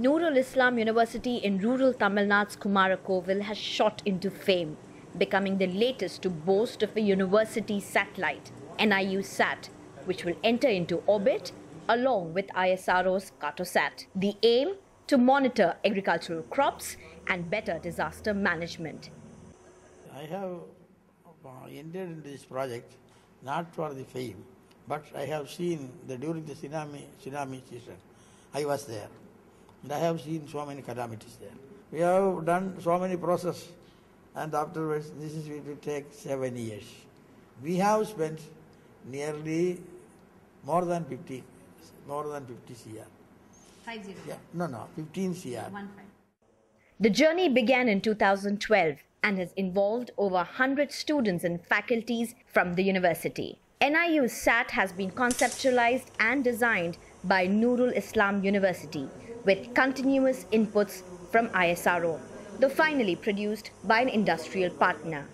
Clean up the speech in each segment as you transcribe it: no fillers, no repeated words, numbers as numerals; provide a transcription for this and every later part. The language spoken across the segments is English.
Noorul Islam University in rural Tamil Nadu's Kumarakovil has shot into fame, becoming the latest to boast of a university satellite, NIUSAT, which will enter into orbit along with ISRO's Cartosat. The aim? To monitor agricultural crops and better disaster management. I have entered into this project not for the fame, but I have seen that during the tsunami season, I was there. And I have seen so many calamities there. We have done so many processes, and afterwards this is going to take 7 years. We have spent nearly more than 50 CR. 50. Yeah, 15 CR. 15. The journey began in 2012 and has involved over 100 students and faculties from the university. NIUSAT has been conceptualized and designed by Noorul Islam University, with continuous inputs from ISRO, though finally produced by an industrial partner.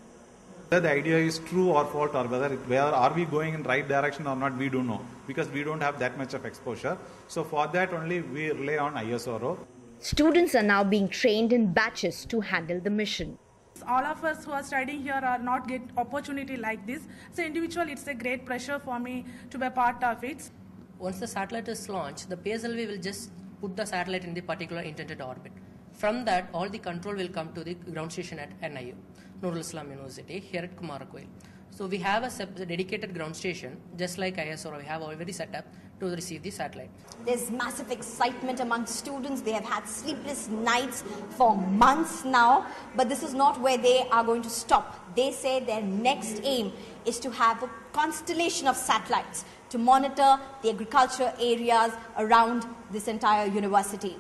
Whether the idea is true or false, or whether are we going in the right direction or not, we don't know, because we don't have that much of exposure. So for that only we rely on ISRO. Students are now being trained in batches to handle the mission. All of us who are studying here are not get opportunity like this. So individual, it's a great pressure for me to be a part of it. Once the satellite is launched, the PSLV will just put the satellite in the particular intended orbit. From that, all the control will come to the ground station at NIU, Noorul Islam University, here at Kumarakovil. So we have a dedicated ground station, just like ISRO, we have already set up to receive the satellite. There's massive excitement among students. They have had sleepless nights for months now, but this is not where they are going to stop. They say their next aim is to have a constellation of satellites to monitor the agriculture areas around this entire university.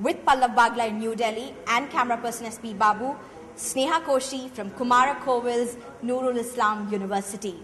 With Pallav Bagla in New Delhi and camera person SP Babu, Sneha Koshi from Kumarakovil's Noorul Islam University.